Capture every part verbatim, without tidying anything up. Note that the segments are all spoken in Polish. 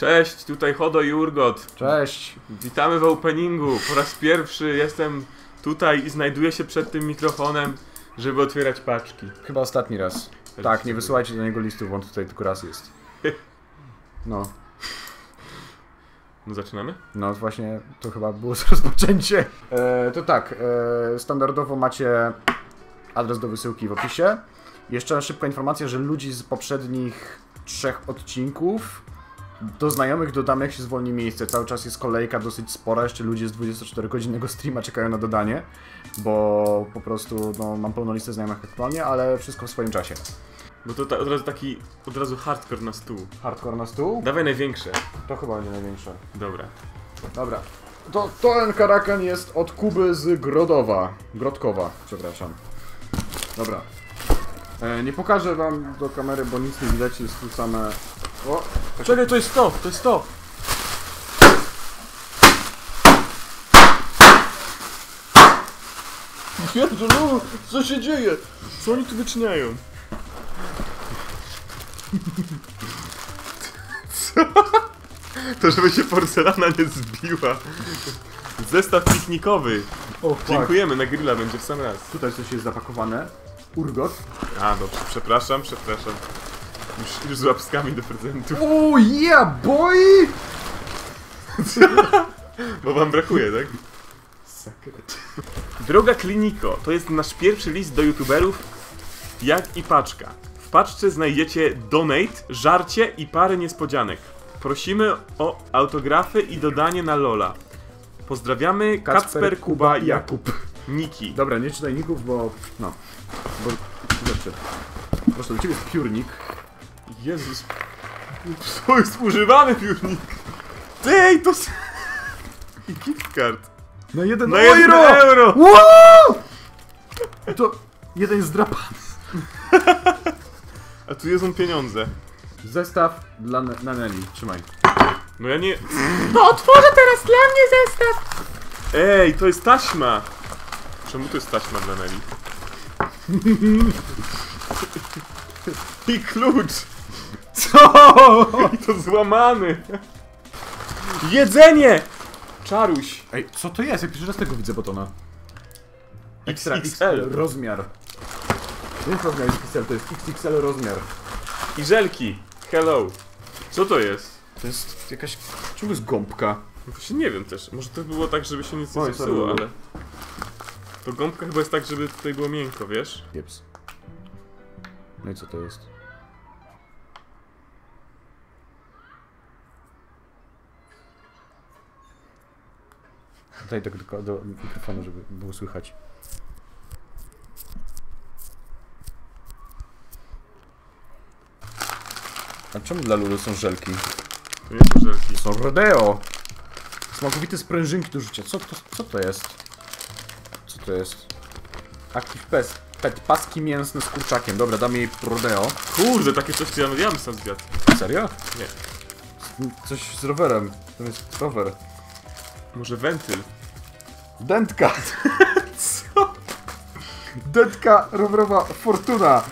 Cześć, tutaj Hodo Jurgot. Cześć. Witamy w openingu. Po raz pierwszy jestem tutaj i znajduję się przed tym mikrofonem, żeby otwierać paczki. Chyba ostatni raz. Też tak, nie wysyłajcie do niego listów, bo on tutaj tylko raz jest. No. No zaczynamy? No właśnie, to chyba było rozpoczęcie. E, to tak, e, standardowo macie adres do wysyłki w opisie. Jeszcze szybka informacja, że ludzi z poprzednich trzech odcinków do znajomych dodamy, jak się zwolni miejsce. Cały czas jest kolejka dosyć spora, jeszcze ludzie z dwudziestoczterogodzinnego streama czekają na dodanie, bo po prostu no, mam pełną listę znajomych aktualnie, ale wszystko w swoim czasie. Bo to ta, od razu taki, od razu hardcore na stół. Hardcore na stół? Dawaj największe. To chyba będzie największe. Dobra. Dobra. To ten karakan jest od Kuby z Grodowa. Grodkowa, przepraszam. Dobra. E, nie pokażę wam do kamery, bo nic nie widać, jest tu same... O! Tak. Czekaj, to jest to! To jest to! Jezu, no, co się dzieje? Co oni tu wyczyniają? Co? To żeby się porcelana nie zbiła. Zestaw piknikowy. O, dziękujemy, na grilla będzie w sam raz. Tutaj coś jest zapakowane. Urgot. A, dobrze, przepraszam, przepraszam. Już, już z łapskami do prezentu. Oh yeah, boy! Bo wam brakuje, tak? Sekret. Droga Kliniko, to jest nasz pierwszy list do youtuberów, jak i paczka. W paczce znajdziecie donate, żarcie i parę niespodzianek. Prosimy o autografy i dodanie na Lola. Pozdrawiamy, Kacper, Kuba, Jakub, Niki. Dobra, nie czytaj ników, bo... no... bo... proszę, u ciebie jest piórnik. Jezus... to jest używany piórnik! Ej, to... i gift card. Na jeden na euro! Jeden euro. Wow! To... jeden jest zdrapany. A tu są pieniądze. Zestaw dla na Nelly, trzymaj. No ja nie... No otworzę teraz dla mnie zestaw! Ej, to jest taśma! Czemu to jest taśma dla Nelly? I klucz! Co? I to złamany! Jedzenie! Czaruś! Ej, co to jest? Ja pierwszy raz tego widzę botona. Extra X L rozmiar. Nie jest rozmiar X X L, to jest X X L rozmiar. I żelki! Hello! Co to jest? To jest jakaś... czemu jest gąbka? No właśnie nie wiem też, może to było tak, żeby się nic nie zepsuło, ale... to gąbka chyba jest tak, żeby tutaj było miękko, wiesz? Jeps. No i co to jest? Daj tak tylko do mikrofonu, żeby było słychać. A czemu dla Lulu są żelki? To nie są żelki. Są rodeo! Smakowite sprężynki do rzucia. Co to, co to jest? Co to jest? Active Pes. Pet. Paski mięsne z kurczakiem. Dobra, dam jej rodeo. Kurde, takie coś co ja miałem sam zwiat. Serio? Nie. C coś z rowerem. To jest rower. Może wentyl? Dętka! Co? Dętka rowerowa fortuna!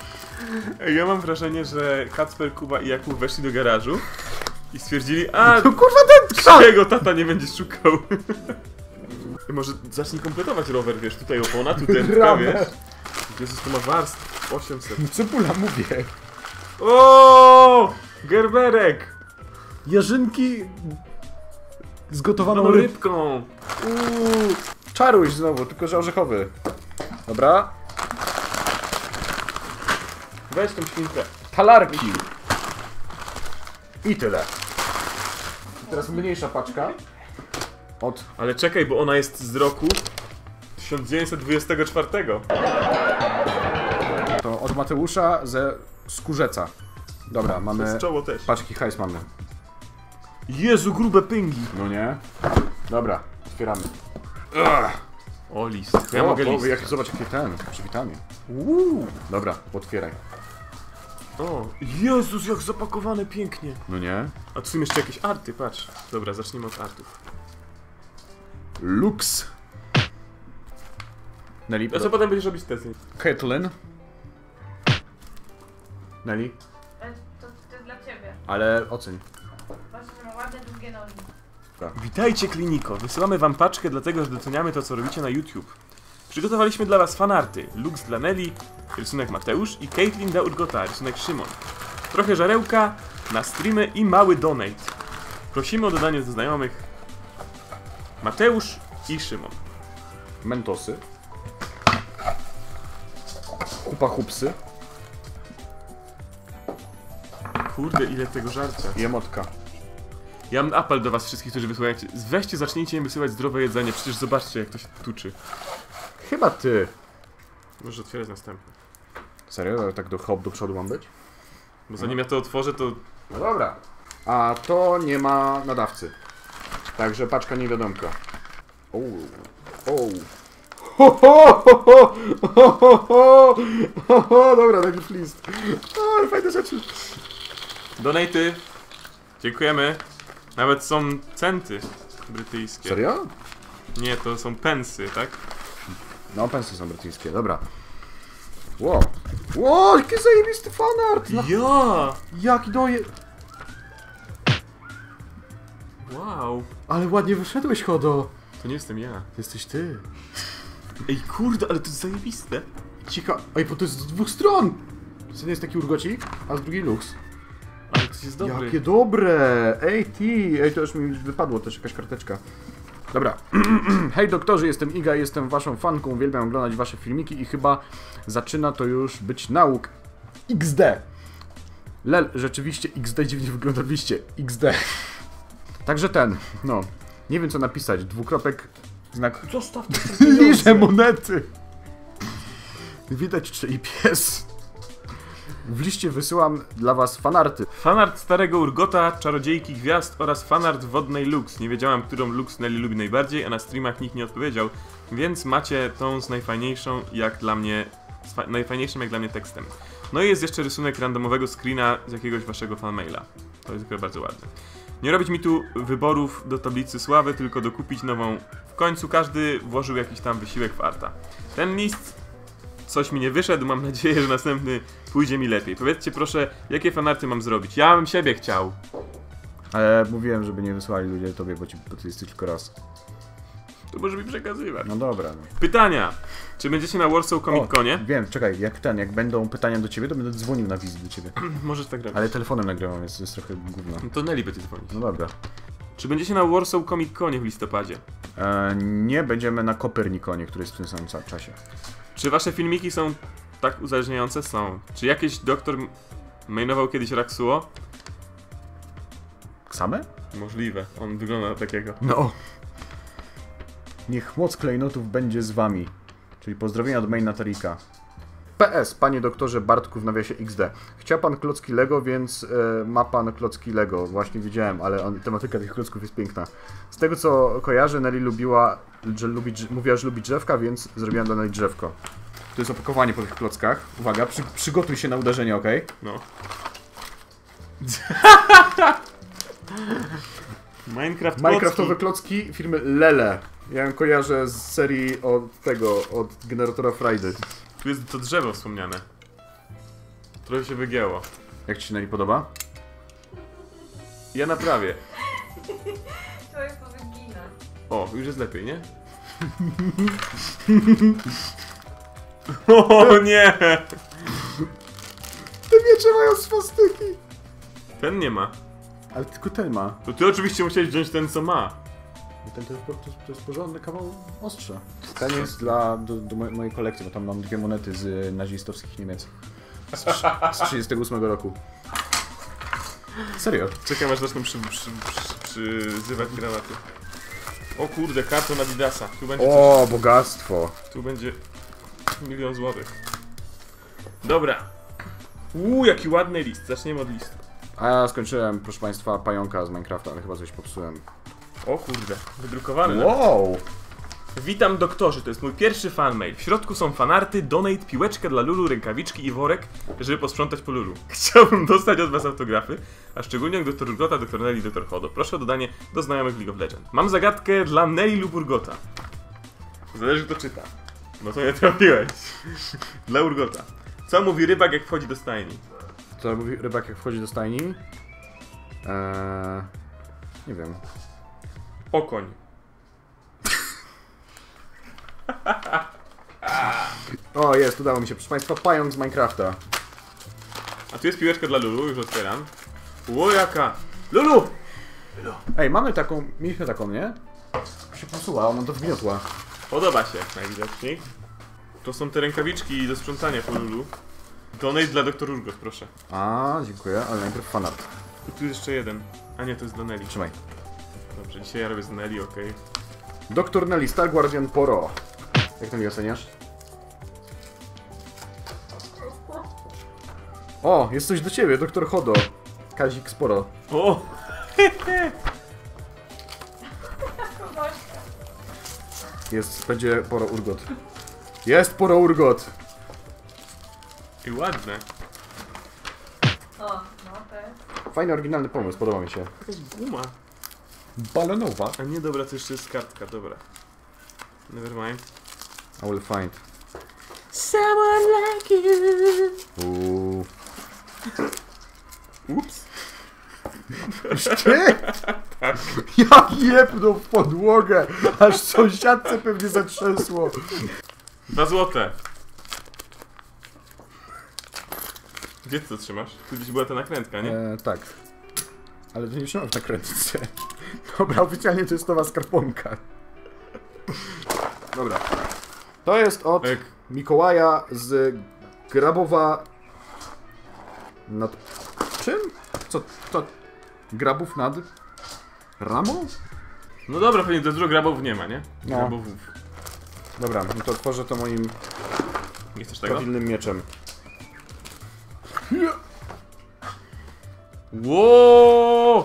Ja mam wrażenie, że Kacper, Kuba i Jakub weszli do garażu i stwierdzili, a to kurwa dętka! Jego tata nie będzie szukał. Może zacznij kompletować rower, wiesz, tutaj opona, tu dętka, wiesz. Jezus, to ma warstw osiemset. Cebula, mówię. O, gerberek! Jarzynki z gotowaną rybką. Uuu, czaruś znowu, tylko że orzechowy. Dobra. Weź tą świnkę. Talarki! I tyle. I teraz mniejsza paczka. Od... ale czekaj, bo ona jest z roku... tysiąc dziewięćset dwudziestego czwartego. To od Mateusza ze Skórzeca. Dobra, mamy... czoło też. Paczki hajs mamy. Jezu, grube pingi! No nie? Dobra, otwieramy. Ugh. O, list. Ja o, mogę list. Jak, zobacz, jakie ten. Przywitanie. Uuu. Dobra, otwieraj. O, Jezus, jak zapakowane pięknie. No nie? A tu są jeszcze jakieś arty, patrz. Dobra, zacznijmy od artów. Lux. Nelly. A co potem będziesz robić tezy? Caitlyn. Nelly. To, to dla ciebie. Ale oceń. Właśnie ma ładne długie nogi. Tak. Witajcie Kliniko, wysyłamy wam paczkę dlatego, że doceniamy to, co robicie na YouTube. Przygotowaliśmy dla was fanarty, Lux dla Nelly, rysunek Mateusz i Caitlyn dla Urgota, rysunek Szymon. Trochę żarełka na streamy i mały donate. Prosimy o dodanie do znajomych Mateusz i Szymon. Mentosy. Kupa chupsy. Kurde, ile tego żarcia. Jemotka. Ja mam apel do was wszystkich, którzy wysyłacie. Weźcie, zacznijcie im wysyłać zdrowe jedzenie. Przecież zobaczcie, jak to się tuczy. Chyba ty. Możesz otwierać następny. Serio? Ale tak do hop do przodu mam być? Bo zanim no. ja to otworzę, to... No dobra. A to nie ma nadawcy. Także paczka niewiadomka. O, o. Ho, ho, ho, ho, ho, ho, ho, ho, ho. Dobra, najpierw list. O, fajne rzeczy. Donaty. Dziękujemy. Nawet są centy brytyjskie. Serio? Nie, to są pensy, tak? No, pensy są brytyjskie, dobra. Wow. Wow, jaki zajebisty fanart! Na... Ja! Jaki doje... Wow. Ale ładnie wyszedłeś, Hodo. To nie jestem ja. To jesteś ty. Ej, kurde, ale to jest zajebiste. Ciekawe. Ej, bo to jest z dwóch stron. Z jednej jest taki urgocik, a z drugiej Lux. Ale to jest dobre. Jakie dobre! Ej, ty! Ej, to już mi wypadło też jakaś karteczka. Dobra. Hej doktorze, jestem Iga, jestem waszą fanką, uwielbiam oglądać wasze filmiki i chyba zaczyna to już być nauk. iks de! Lel, rzeczywiście iks de dziwnie wygląda w liście. iks de. Także ten, no. Nie wiem co napisać. Dwukropek, znak... Zostaw te liże monety! Widać czy i pies. W liście wysyłam dla was fanarty. Fanart starego Urgota, Czarodziejki Gwiazd oraz fanart wodnej Lux. Nie wiedziałam, którą Lux Nelly lubi najbardziej, a na streamach nikt nie odpowiedział, więc macie tą z najfajniejszą, jak dla mnie... Z najfajniejszym, jak dla mnie tekstem. No i jest jeszcze rysunek randomowego screena z jakiegoś waszego fanmaila. To jest tylko bardzo ładne. Nie robić mi tu wyborów do tablicy sławy, tylko dokupić nową. W końcu każdy włożył jakiś tam wysiłek w arta. Ten list... Coś mi nie wyszedł, mam nadzieję, że następny pójdzie mi lepiej. Powiedzcie proszę, jakie fanarty mam zrobić? Ja bym siebie chciał. Ale mówiłem, żeby nie wysłali ludzie tobie, bo, ci, bo ty jesteś tylko raz. To może mi przekazywać. No dobra. No. Pytania. Czy będziecie na Warsaw Comic Conie? Wiem, czekaj, jak ten, jak będą pytania do ciebie, to będę dzwonił na wizję do ciebie. Możesz tak robić. Ale telefonem nagrywam, jest, jest trochę gówno. No to Nelly będzie dzwonić. No dobra. Czy będziecie na Warsaw Comic Conie w listopadzie? Eee, nie, będziemy na Coperniconie, który jest w tym samym czasie. Czy wasze filmiki są tak uzależniające? Są. Czy jakiś doktor mainował kiedyś Raksuo? Same? Możliwe. On wygląda na takiego. No. Niech moc klejnotów będzie z wami. Czyli pozdrowienia od maina Tarika. P S. Panie doktorze Bartku w nawiasie iks de. Chciał pan klocki Lego, więc yy, ma pan klocki Lego. Właśnie widziałem, ale on, tematyka tych klocków jest piękna. Z tego co kojarzę, Nelly lubiła, że lubi, mówiła, że lubi drzewka, więc zrobiłem dla Nelly drzewko. To jest opakowanie po tych klockach. Uwaga, przy, przygotuj się na uderzenie, okej? Okay? No. Minecraft Minecraftowe klocki. klocki firmy Lele. Ja ją kojarzę z serii od tego, od generatora Friday. Tu jest to drzewo wspomniane. Trochę się wygięło. Jak ci się Nelly podoba? Ja naprawię. Trochę powygina. O, już jest lepiej, nie? O nie! Te miecze mają swastyki! Ten nie ma. Ale tylko ten ma. To ty oczywiście musiałeś wziąć ten, co ma. Ten to jest, to jest porządny kawał ostrza. Ten jest dla do, do mojej kolekcji, bo tam mam dwie monety z nazistowskich Niemiec. Z, z trzydziestego ósmego roku. Serio? Czekam aż zaczną przy, przy, przy, przyzywać granaty. O kurde, karton Adidasa. Tu będzie o, coś... bogactwo. Tu będzie milion złotych. Dobra. Uuu, jaki ładny list. Zaczniemy od listu. A ja skończyłem, proszę państwa, pająka z Minecrafta, ale chyba coś popsułem. O kurde, wydrukowany. Wow! Nawet. Witam doktorze, to jest mój pierwszy fanmail. W środku są fanarty, donate, piłeczka dla Lulu, rękawiczki i worek, żeby posprzątać po Lulu. Chciałbym dostać od was autografy, a szczególnie od dr Urgota, dr Nelly i dr Hodo. Proszę o dodanie do znajomych League of Legends. Mam zagadkę dla Nelly lub Urgota. Zależy kto czyta. No to nie trafiłeś. Dla Urgota. Co mówi rybak jak wchodzi do stajni? Co mówi rybak jak wchodzi do stajni? Eee... Nie wiem. Okoń. O, jest, udało mi się. Proszę Państwa, pająk z Minecrafta. A tu jest piłeczka dla Lulu, już otwieram. Ło, jaka! Lulu! Lulu! Ej, mamy taką, mieliśmy taką, nie? Się posuła, ona to wgniotła. Podoba się, najwidoczniej. To są te rękawiczki do sprzątania po Lulu. Donate dla doktor Urgot, proszę. A, dziękuję, ale najpierw fanart. I tu jeszcze jeden. A nie, to jest dla Nelly. Trzymaj. Dobrze, dzisiaj ja robię z Nelly, okej. Okay. doktor Nelly, Star Guardian Poro. Jak to mi oceniasz? O, jest coś do ciebie, doktor Hodo. Kazik sporo. O! Jest, będzie Poro Urgot. Jest Poro Urgot! I ładne. O, no tak. Fajny, oryginalny pomysł, podoba mi się. Jakaś guma. Balonowa. A nie, dobra, to jeszcze jest kartka, dobra. Never mind. I will find. Someone like you. Uuu. Ups. Ty? Tak. Ja jebnął w podłogę, aż sąsiadce pewnie zatrzęsło. Dwa złote. Gdzie ty to trzymasz? Tu gdzieś była ta nakrętka, nie? E, tak. Ale to nie trzymam w nakrętce. Dobra, oficjalnie to jest nowa skarponka. Dobra. To jest od Ek. Mikołaja z Grabowa... Nad... Czym? Co? To... Grabów nad... Ramą? No dobra, pewnie do drugiego Grabów nie ma, nie? No. Grabowów. Dobra, no to otworzę to moim... Nie chcesz tego? Prawilnym mieczem. Wow!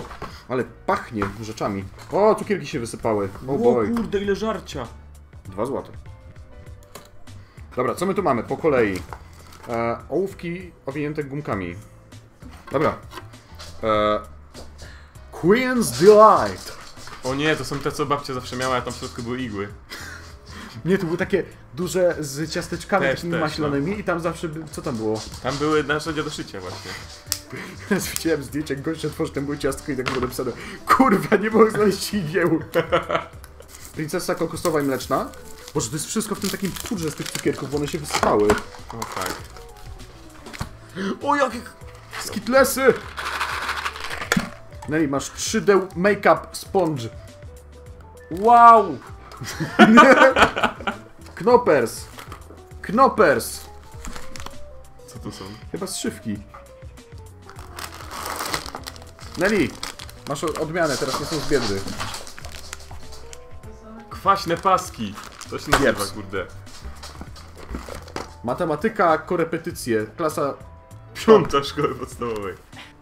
Ale pachnie rzeczami. O, cukierki się wysypały. O, wow, kurde, ile żarcia. Dwa złote. Dobra, co my tu mamy? Po kolei. E, ołówki owinięte gumkami. Dobra. E, Queen's Delight. O nie, to są te, co babcia zawsze miała, a tam w środku były igły. Nie, to były takie duże z ciasteczkami też, takimi też, maślanymi no. I tam zawsze... By... Co tam było? Tam były narzędzia do szycia właśnie. Teraz widziałem zdjęcie, jak gościa otworzy, tam były ciastko i tak było napisane. Kurwa, nie mogę znaleźć igieł. Princesa kokosowa i mleczna. Boże, to jest wszystko w tym takim pudrze z tych cukierków, bo one się wysypały. O tak. O, jakie skitlesy! Nelly, masz trzy D make-up sponge. Wow! Knopers! Knopers! Co to są? Chyba zszywki. Nelly, masz odmianę, teraz nie są z biedy. Kwaśne paski! To się nazywa, kurde. Matematyka, korepetycje, klasa... Piąta szkoły podstawowej.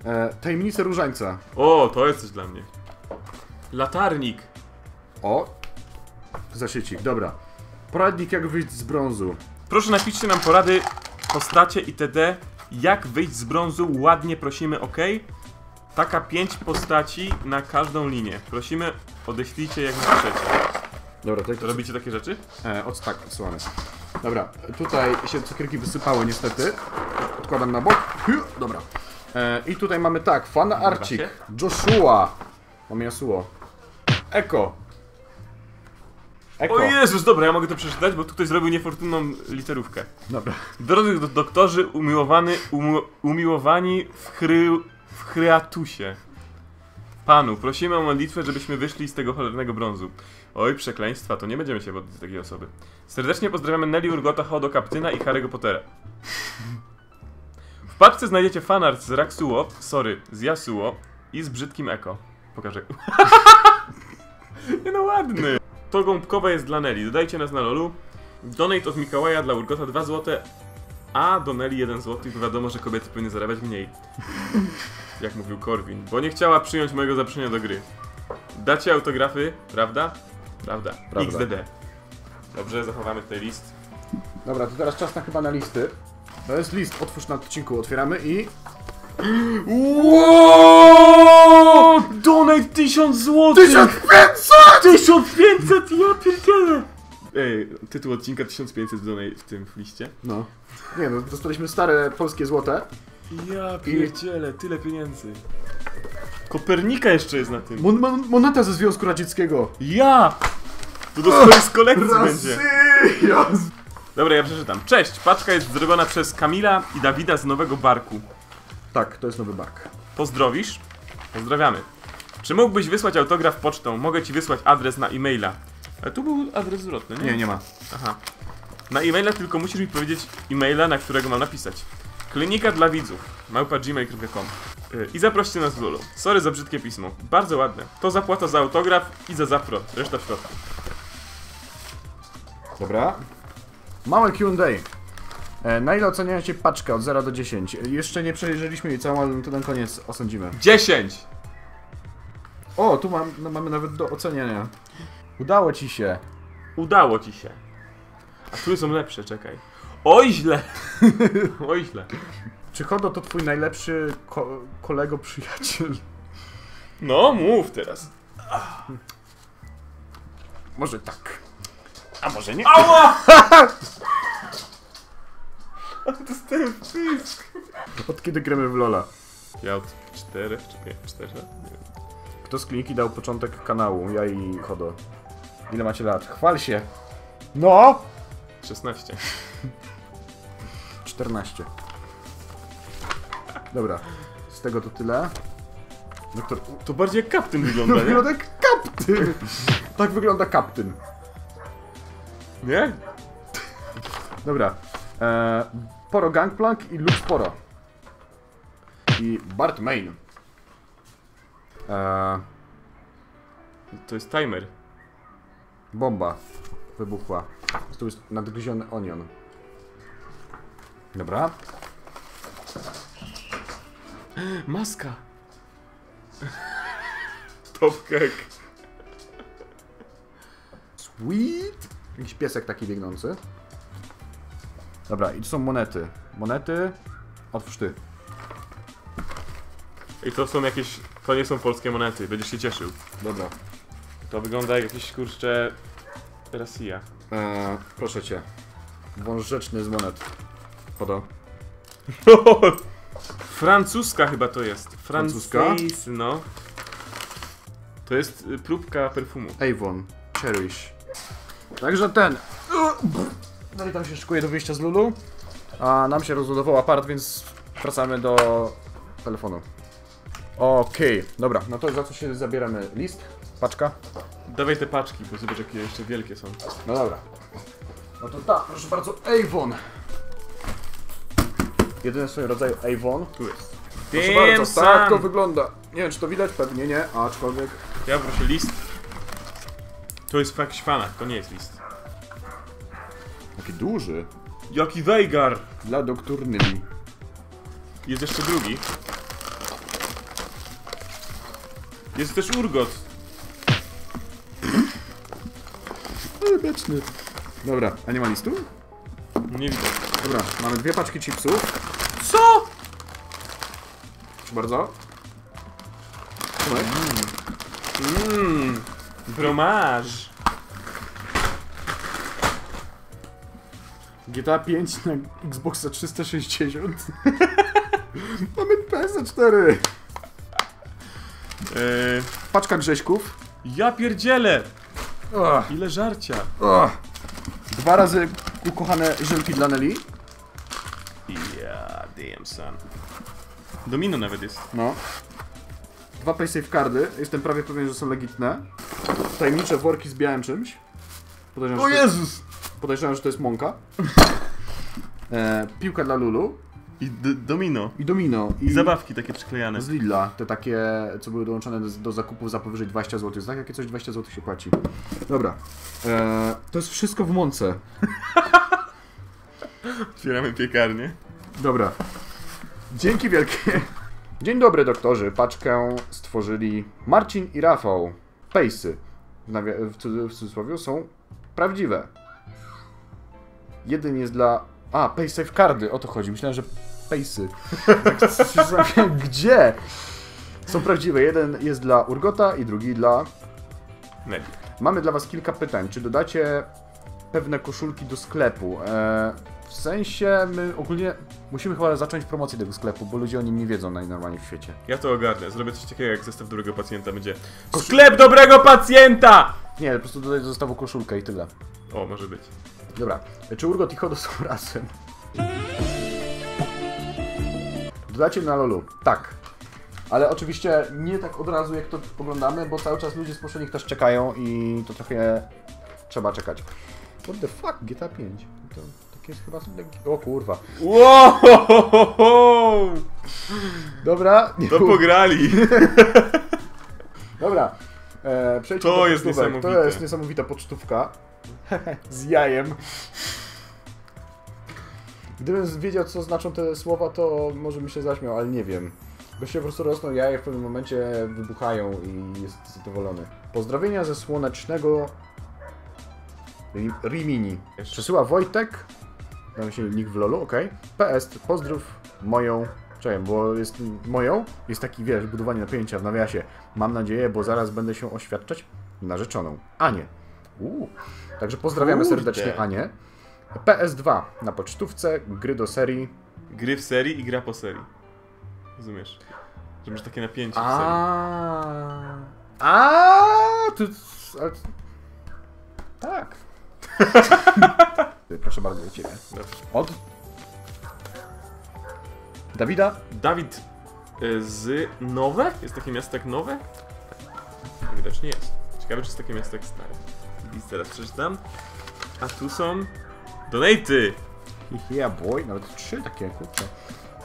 E, tajemnice różańca. O, to jest coś dla mnie. Latarnik. O. Zaszycik, dobra. Poradnik, jak wyjść z brązu. Proszę, napiszcie nam porady, postacie itd. Jak wyjść z brązu, ładnie prosimy, ok? Taka pięć postaci na każdą linię. Prosimy, odeślijcie jak napiszecie. Dobra, to robicie takie rzeczy? E, od tak, odsyłamy. Dobra, tutaj się cukierki wysypały niestety. Odkładam na bok. Dobra. E, I tutaj mamy tak, fan arcik, Joshua. Mamy Yasuo. Echo. Echo. O Jezus, dobra, ja mogę to przeczytać, bo tu ktoś zrobił niefortunną literówkę. Dobra. Drodzy do doktorzy, umiłowany, um, umiłowani w, chry, w chryatusie. Panu, prosimy o modlitwę, żebyśmy wyszli z tego cholernego brązu. Oj, przekleństwa, to nie będziemy się modlić do takiej osoby. Serdecznie pozdrawiamy Nelly, Urgota, Hodo, Kaptyna i Harry'ego Pottera. W paczce znajdziecie fanart z Raksuo, sorry, z Yasuo i z brzydkim Echo. Pokażę. Nie no, ładny. To gąbkowe jest dla Nelly, dodajcie nas na lolu. Donate od Mikołaja dla Urgota dwa złote, a do Nelly jeden złoty, bo wiadomo, że kobiety powinny zarabiać mniej. Jak mówił Korwin, bo nie chciała przyjąć mojego zaproszenia do gry. Dacie autografy, prawda? Prawda. Prawda. X D D. Dobrze, zachowamy tutaj list. Dobra, to teraz czas na chyba na listy. To jest list, otwórz na odcinku, otwieramy i... Łooooooooo! Donate tysiąc złotych! tysiąc pięćset! tysiąc pięćset, ja pierdzielę! Ej, tytuł odcinka tysiąc pięćset donate w tym liście. No. Nie no, dostaliśmy stare polskie złote. Ja pierdzielę, tyle pieniędzy. Kopernika jeszcze jest na tym. Mon mon moneta ze Związku Radzieckiego. Ja! To do swojej z kolekcji będzie. Dobra, ja przeczytam. Cześć! Paczka jest zrobiona przez Kamila i Dawida z Nowego Barku. Tak, to jest Nowy Bark. Pozdrowisz? Pozdrawiamy. Czy mógłbyś wysłać autograf pocztą? Mogę ci wysłać adres na e-maila. Ale tu był adres zwrotny, nie? Nie, nie ma. Aha. Na e-maila tylko musisz mi powiedzieć e-maila, na którego mam napisać. Klinika dla widzów. małpa gmail kropka com. I zaproście nas z Lulą. Sorry za brzydkie pismo. Bardzo ładne. To zapłata za autograf i za zapro. Reszta w środku. Dobra. Małe Q and A. E, na ile oceniacie paczkę od zera do dziesięciu? Jeszcze nie przejrzeliśmy jej całą, ale to na koniec osądzimy. dziesięć! O, tu mam, no, mamy nawet do oceniania. Udało ci się. Udało ci się. A tu są lepsze, czekaj. Oj źle! Oj źle. Czy Hodo to twój najlepszy ko kolego, przyjaciel? No, mów teraz. Ach. Może tak. A może nie? Ała! Dostałem pysk. Od kiedy gramy w Lola? Ja od czterech czy pięć, czterech lat? Nie wiem. Kto z Kliniki dał początek kanału? Ja i Hodo. Ile macie lat? Chwal się! No! szesnaście. czternaście. Dobra, z tego to tyle. Doktor... To bardziej jak kaptyn wygląda, nie? Wygląda jak kaptyn! Tak wygląda kaptyn. Nie? Dobra. Eee, Poro Gangplank i Lux Poro. I Bart Main. Eee, to jest timer. Bomba wybuchła. Tu jest nadgryziony onion. Dobra. Maska. Top cake. Sweet. Jakiś piesek taki biegnący. Dobra, i to są monety. Monety. Otwórz ty. I to są jakieś... To nie są polskie monety, będziesz się cieszył. Dobra. To wygląda jak jakieś kurczę... Rosja. Eee, proszę cię. Wąż rzeczny z monet. Hodo. Francuska chyba to jest. Francuska? Francuska? No. To jest próbka perfumu. Avon. Cherish. Także ten. Dalej tam się szykuje do wyjścia z Lulu. A nam się rozładował apart, więc wracamy do telefonu. Okej, okay. Dobra, no to za co się zabieramy? List? Paczka? Dawaj te paczki, bo zobacz jakie jeszcze wielkie są. No dobra. No to tak, proszę bardzo, Avon. Jedyny w swoim rodzaju Avon. Tu jest. Proszę Damn bardzo, sam. Tak to wygląda. Nie wiem czy to widać, pewnie nie, aczkolwiek... Ja proszę list. To jest w jakichś fanach, to nie jest list. Jaki duży. Jaki wejgar. Dla doktor Nelly. Jest jeszcze drugi. Jest też Urgot. Beczny. Dobra, a nie ma listu? Nie widzę. Dobra, mamy dwie paczki chipsów. Co? Proszę bardzo. Mmm. Bromaż. G T A pięć na Xboxa trzysta sześćdziesiąt. Mamy P S cztery. Eee, paczka grześków. Ja pierdzielę! Ach. Ile żarcia! Ach. Dwa razy ukochane żelki dla Nelly. Yeah, damn son. Domino nawet jest. No. Dwa paysafe cardy. Jestem prawie pewien, że są legitne. Tajemnicze worki z białym czymś. Podejrzewam, o Jezus! To... Podejrzewam, że to jest mąka. eee, piłka dla Lulu. I domino. I domino. I, I zabawki takie przyklejane. Z Lidla. Te takie, co były dołączone do, do zakupów za powyżej dwadzieścia złotych. Znaczy, jakie coś dwadzieścia złotych się płaci. Dobra. Eee, to jest wszystko w mące. Otwieramy piekarnię. Dobra. Dzięki wielkie. Dzień dobry, doktorzy. Paczkę stworzyli Marcin i Rafał. Pejsy. W, w, w cudzysłowie są prawdziwe. Jeden jest dla... A, paysafe cardy, o to chodzi. Myślałem, że pejsy. Gdzie? Są prawdziwe. Jeden jest dla Urgota i drugi dla... Nelly. Mamy dla was kilka pytań. Czy dodacie pewne koszulki do sklepu. Eee, w sensie my ogólnie musimy chyba zacząć promocję tego sklepu, bo ludzie o nim nie wiedzą najnormalniej w świecie. Ja to ogarnę, zrobię coś takiego jak zestaw dobrego pacjenta, będzie Kosz... Sklep dobrego pacjenta! Nie, po prostu dodaj do zestawu koszulkę i tyle. O, może być. Dobra, czy Urgot i Hodo są razem? Dodacie na Lolu, tak. Ale oczywiście nie tak od razu jak to poglądamy, bo cały czas ludzie z poprzednich też czekają i to trochę trzeba czekać. What the fuck, G T A pięć? To takie jest chyba... O kurwa. Wow! Dobra. To pograli. Dobra. E, przejdźmy to do jest niesamowite. To jest niesamowita pocztówka. Z jajem. Gdybym wiedział, co znaczą te słowa, to może bym się zaśmiał, ale nie wiem. Bo się po prostu rosną jaje, w pewnym momencie wybuchają i jest zadowolony. Pozdrowienia ze słonecznego Rimini. Przesyła Wojtek. Damy się nick w lolu, okej. Okay. P S, pozdrów moją... Czekaj, bo jest moją. Jest taki, wiesz, budowanie napięcia w nawiasie. Mam nadzieję, bo zaraz będę się oświadczać narzeczoną. Anię. Uuu. Także pozdrawiamy Kurde. serdecznie Anię. P S dwa na pocztówce, gry do serii. Gry w serii i gra po serii. Rozumiesz? Że masz takie napięcie w serii. Aaaa! Ty... Ale... Tak. Proszę bardzo, do ciebie. Dobrze. Od... Dawida? Dawid z Nowe? Jest takie miasto jak Nowe? Tak, widocznie jest. Ciekawe, czy jest takie miasto jak Stare. I teraz przeczytam. A tu są... Donaty! Yeah boy, nawet trzy takie, kurczę.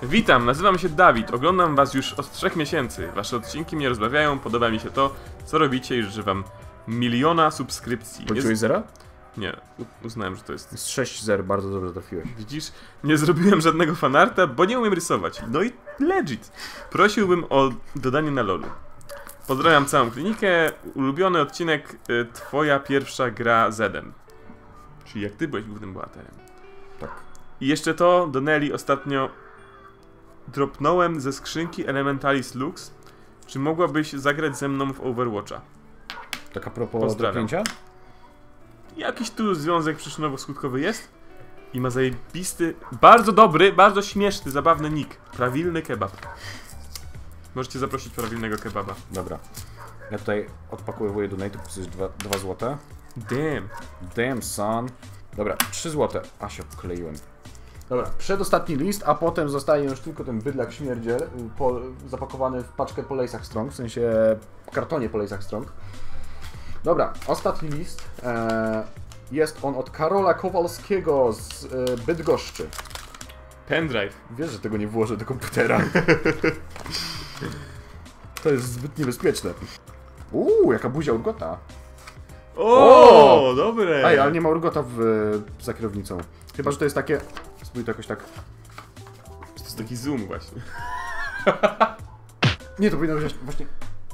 Witam, nazywam się Dawid, oglądam was już od trzech miesięcy. Wasze odcinki mnie rozbawiają, podoba mi się to, co robicie i życzę wam miliona subskrypcji. Poczułeś zera? Nie, uznałem, że to jest... Jest sześć zer, bardzo dobrze trafiłeś. Widzisz, nie zrobiłem żadnego fanarta, bo nie umiem rysować. No i legit. Prosiłbym o dodanie na lolu. Pozdrawiam całą klinikę, ulubiony odcinek, y, twoja pierwsza gra Zedem. Czyli jak ty byłeś głównym bohaterem. Tak. I jeszcze to, do Nelly ostatnio... Dropnąłem ze skrzynki Elementalis Lux. Czy mogłabyś zagrać ze mną w Overwatcha? Tak a propos dropnięcia? Jakiś tu związek przyczynowo-skutkowy jest. I ma zajebisty, bardzo dobry, bardzo śmieszny, zabawny nick. Prawilny kebab. Możecie zaprosić prawilnego kebaba. Dobra. Ja tutaj odpakowuję donate'u, to jest dwa złote. Damn. Damn son. Dobra, trzy złote. A się pokleiłem. Dobra, przedostatni list, a potem zostaje już tylko ten bydlak śmierdziel po, zapakowany w paczkę po Lejsach Strong, w sensie w kartonie po Lejsach Strong. Dobra, ostatni list. E, jest on od Karola Kowalskiego z e, Bydgoszczy. Pendrive. Wiesz, że tego nie włożę do komputera. To jest zbyt niebezpieczne. Uuu, jaka buzia Urgota. O, o, dobre. Aj, ale nie ma Urgota w, za kierownicą. Chyba, że to jest takie... Spójrz to jakoś tak... To jest taki zoom właśnie. Nie, to powinno być właśnie...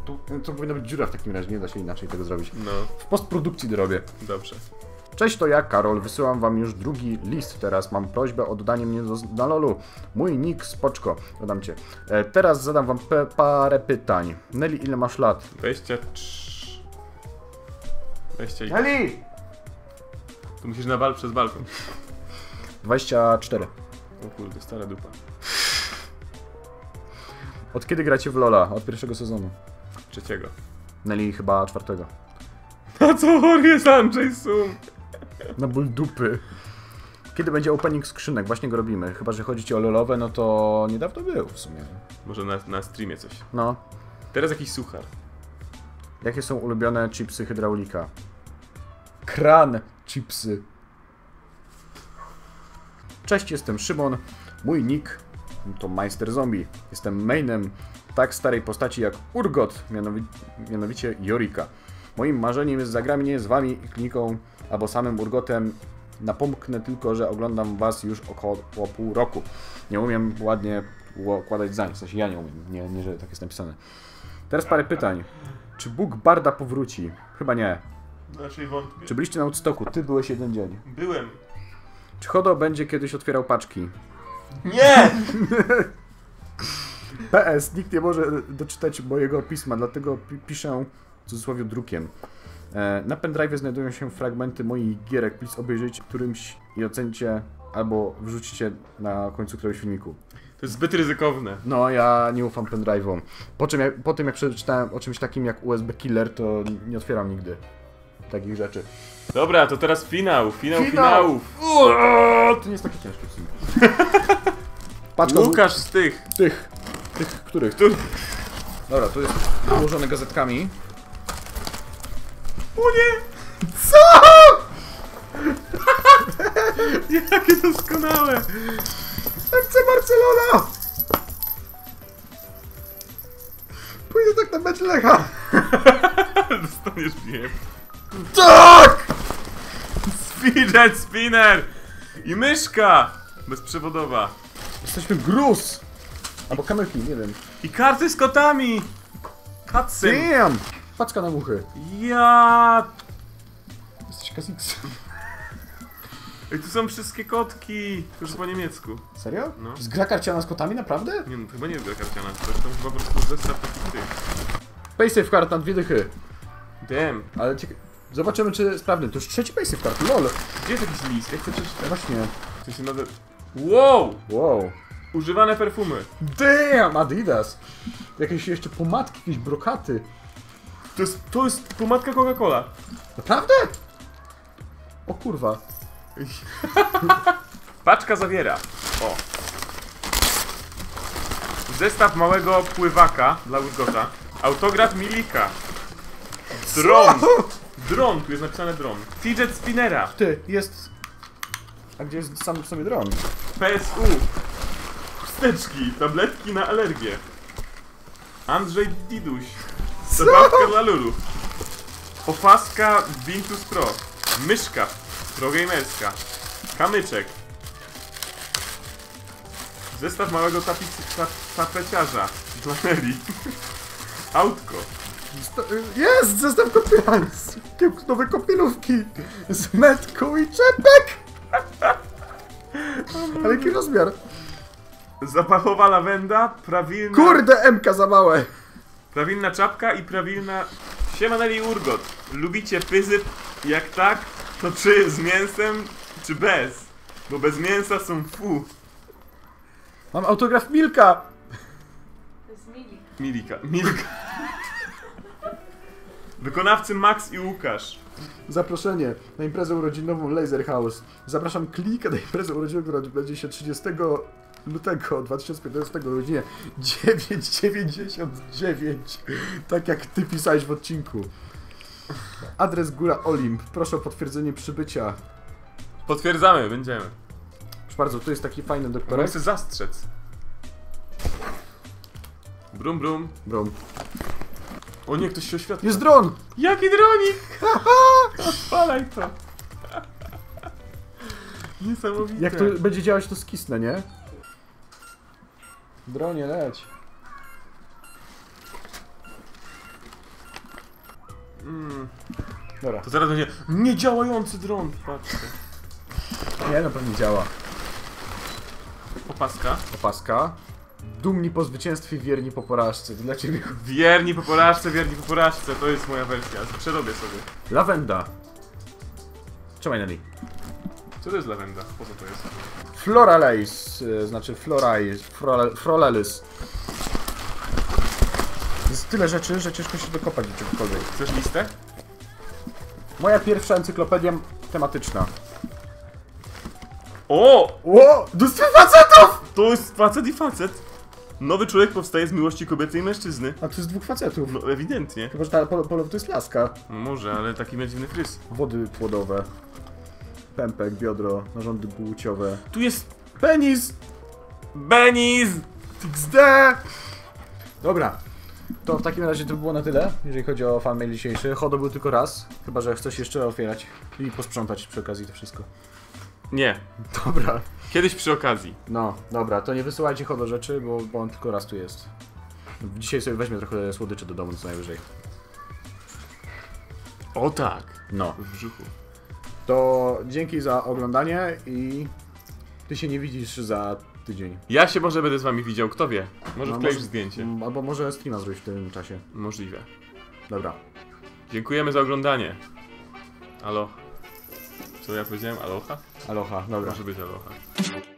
To, to powinna być dziura w takim razie, nie da się inaczej tego zrobić. No. W postprodukcji dorobię. Dobrze. Cześć, to ja, Karol. Wysyłam wam już drugi list teraz. Mam prośbę o dodanie mnie do, na lolu. Mój nick spoczko. Dodam cię. E, teraz zadam wam pe, parę pytań. Nelly, ile masz lat? dwadzieścia trzy... dwadzieścia... Nelly! Tu musisz na bal przez balkon. dwadzieścia cztery. O kurde, stara dupa. Od kiedy gracie w Lola? Od pierwszego sezonu. Trzeciego. Nelly chyba czwartego. Na co chory jest Andrzej Sum? Na ból dupy. Kiedy będzie opening skrzynek? Właśnie go robimy. Chyba, że chodzi ci o lolowe, no to niedawno był w sumie. Może na, na streamie coś. No. Teraz jakiś suchar. Jakie są ulubione chipsy hydraulika? Kran chipsy. Cześć, jestem Szymon, mój nick to Majster Zombie, jestem mainem tak starej postaci jak Urgot, mianowic mianowicie Jorika. Moim marzeniem jest zagranie z wami i Kliniką, albo samym Urgotem. Napomknę tylko, że oglądam was już około pół roku. Nie umiem ładnie układać zdań, w sensie ja nie umiem, nie, nie że tak jest napisane. Teraz parę pytań. Czy Bóg Barda powróci? Chyba nie. Raczej wątpię. Czy byliście na Woodstocku? Ty byłeś jeden dzień. Byłem. Czy Hodo będzie kiedyś otwierał paczki? Nie! P S. Nikt nie może doczytać mojego pisma, dlatego piszę w cudzysłowie drukiem. Na pendrive znajdują się fragmenty moich gierek, please obejrzyjcie którymś i ocencie, albo wrzucicie na końcu któregoś filmiku. To jest zbyt ryzykowne. No, ja nie ufam pendrive'om. Po, po tym jak przeczytałem o czymś takim jak U S B Killer, to nie otwieram nigdy takich rzeczy. Dobra, to teraz finał, finał, finał. finałów. Uuu, to nie jest takie ciężkie w sumie. Łukasz z tych. Tych. Tych, których? Których? Dobra, tu jest ułożone gazetkami. O nie! Co? Jakie doskonałe! F C Barcelona! Pójdę tak na mecz Lecha! Dostaniesz mnie. Tak! Fidget spinner! I myszka! Bezprzewodowa. Jesteśmy gruz! Albo kamerki, nie wiem. I karty z kotami! Katsy! Damn! Paczka na muchy. Ja. Jesteś kasiksem. Ej, tu są wszystkie kotki, już po niemiecku. Serio? No. Z gra karciana z kotami, naprawdę? Nie, no, to chyba nie jest gra karciana, to jest tam chyba po prostu zestaw takich tych. Paysafe card na dwie dychy. Damn. Ale ciekawe. Zobaczymy, czy sprawny. To już trzeci paysafe card, lol. Gdzie jest jakiś list? Jak chcę przeczytać? Właśnie. Chcę się nader... Wow! Wow. Używane perfumy. Damn, Adidas. Jakieś jeszcze pomadki, jakieś brokaty. To jest, to jest pomadka Coca-Cola. Naprawdę? O kurwa. Paczka zawiera. O. Zestaw małego pływaka dla Urgota. Autograf Milika. Dron. Dron, tu jest napisane dron. Fidget spinnera. Ty, jest... A gdzie jest sam w sobie dron? P S U. Wsteczki, tabletki na alergię. Andrzej Diduś. Zabawka dla Lulu. Opaska Bintus Pro. Myszka progamerska. Kamyczek. Zestaw małego tapeciarza dla Nelly. Autko. Jest! Zestaw kopians! Nowe kopielówki! Z metką i czepek! Ale jaki rozmiar? Zapachowa lawenda, prawilna... Kurde, M K za małe! Prawilna czapka i prawilna... Siema Nelly Urgot. Lubicie pyzy? Jak tak, to czy z mięsem, czy bez? Bo bez mięsa są fu. Mam autograf Milka! To jest Milik. Milika. Milka. Wykonawcy Max i Łukasz. Zaproszenie na imprezę urodzinową Laser House. Zapraszam Klinikę na imprezę urodzinową, która odbędzie się trzydziestego lutego dwa tysiące piętnastego o godzinie dziewięć dziewięćdziesiąt dziewięć. Tak jak ty pisałeś w odcinku. Adres Góra Olimp. Proszę o potwierdzenie przybycia. Potwierdzamy, będziemy. Proszę bardzo, tu jest taki fajny doktorek. Chcę zastrzec. Brum, brum. Brum. O nie, ktoś się oświadczył. Jest dron! Jaki dronik! Odpalaj to. Niesamowite. Jak to będzie działać, to skisnę, nie? Dronie, leć. Mm. Dobra. To zaraz będzie niedziałający dron, patrzcie. Nie, na pewno działa. Opaska. Opaska. Dumni po zwycięstwie, wierni po porażce. To dla ciebie. Wierni po porażce, wierni po porażce. To jest moja wersja. Przerobię sobie. Lawenda. Trzymaj, Nelly. Co to jest lawenda? Po co to jest? Floralais, znaczy florais, floralis. Jest tyle rzeczy, że ciężko się dokopać do czegokolwiek. Chcesz listę? Moja pierwsza encyklopedia tematyczna. O! O! Dostrzeg facetów! To jest facet i facet. Nowy człowiek powstaje z miłości kobiety i mężczyzny. A to jest dwóch facetów. No ewidentnie. Chyba, że ta pol pol to jest laska. No może, ale taki ma dziwny fryz. Wody płodowe. Pępek, biodro, narządy płciowe. Tu jest... Penis! Penis! X D! Dobra. To w takim razie to by było na tyle, jeżeli chodzi o fanmail dzisiejszy. Hodo był tylko raz, chyba że chcesz jeszcze otwierać i posprzątać przy okazji to wszystko. Nie. Dobra. Kiedyś przy okazji. No, dobra, to nie wysyłajcie Hodo rzeczy, bo, bo on tylko raz tu jest. Dzisiaj sobie weźmie trochę słodyczy do domu, co najwyżej. O tak. No. W brzuchu. To dzięki za oglądanie i ty się nie widzisz za... tydzień. Ja się może będę z wami widział, kto wie. Może no, wkleisz zdjęcie. Albo może streama zrobić w tym czasie. Możliwe. Dobra. Dziękujemy za oglądanie. Alo. Co ja powiedziałem? Aloha? Aloha, dobra. Może być aloha.